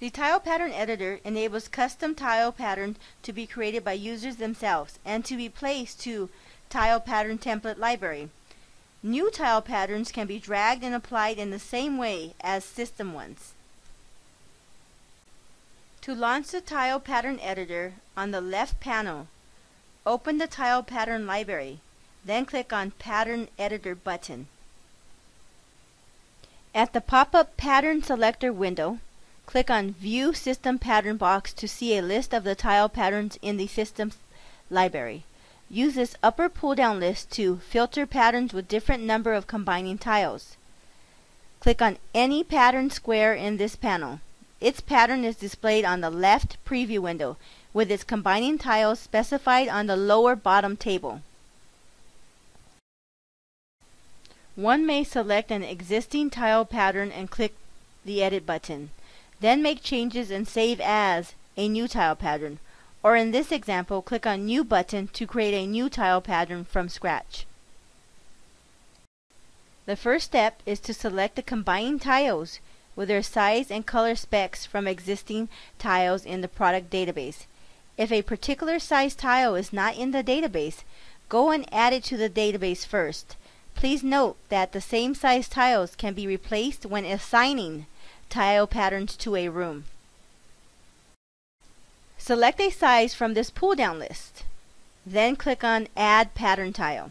The Tile Pattern Editor enables custom tile patterns to be created by users themselves and to be placed to Tile Pattern Template Library. New tile patterns can be dragged and applied in the same way as system ones. To launch the Tile Pattern Editor, on the left panel, open the Tile Pattern Library, then click on Pattern Editor button. At the pop-up Pattern Selector window, click on View System Pattern box to see a list of the tile patterns in the system library. Use this upper pull-down list to filter patterns with different number of combining tiles. Click on any pattern square in this panel. Its pattern is displayed on the left preview window with its combining tiles specified on the lower bottom table. One may select an existing tile pattern and click the Edit button. Then make changes and save as a new tile pattern, or in this example, click on New button to create a new tile pattern from scratch. The first step is to select the combining tiles with their size and color specs from existing tiles in the product database. If a particular size tile is not in the database, go and add it to the database first. Please note that the same size tiles can be replaced when assigning tile patterns to a room. Select a size from this pull-down list, then click on Add Pattern Tile.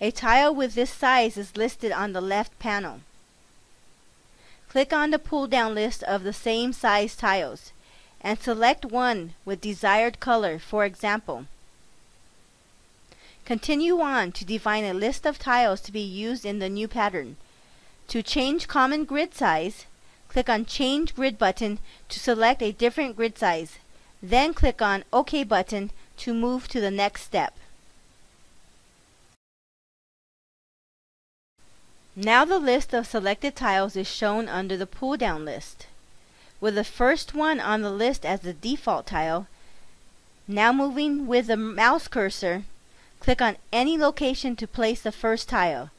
A tile with this size is listed on the left panel. Click on the pull-down list of the same size tiles and select one with desired color, for example. Continue on to define a list of tiles to be used in the new pattern. To change common grid size, click on Change Grid button to select a different grid size, then click on OK button to move to the next step. Now the list of selected tiles is shown under the pull-down list, with the first one on the list as the default tile. Now moving with the mouse cursor, click on any location to place the first tile,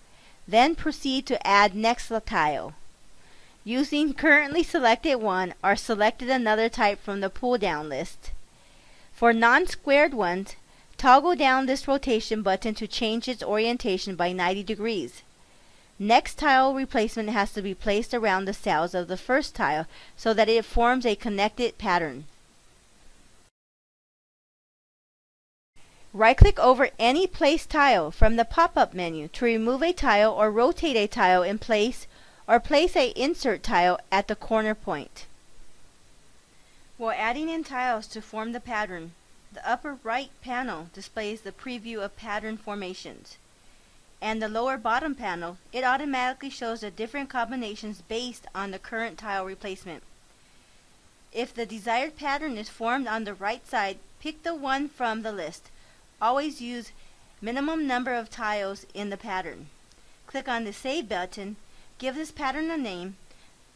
then proceed to add next tile. Using currently selected one or selected another type from the pull-down list. For non-squared ones, toggle down this rotation button to change its orientation by 90 degrees. Next tile replacement has to be placed around the cells of the first tile so that it forms a connected pattern. Right-click over any placed tile from the pop-up menu to remove a tile or rotate a tile in place, or place a insert tile at the corner point. While adding in tiles to form the pattern, the upper right panel displays the preview of pattern formations, and the lower bottom panel, it automatically shows the different combinations based on the current tile replacement. If the desired pattern is formed on the right side, pick the one from the list. Always use minimum number of tiles in the pattern. Click on the Save button. Give this pattern a name.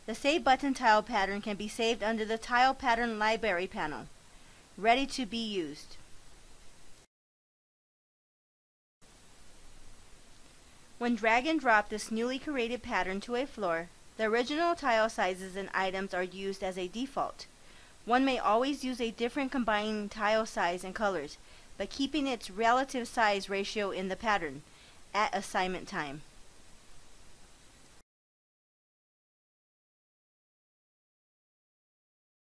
The Save Button Tile Pattern can be saved under the Tile Pattern Library panel, ready to be used. When drag and drop this newly created pattern to a floor, the original tile sizes and items are used as a default. One may always use a different combining tile size and colors, but keeping its relative size ratio in the pattern at assignment time.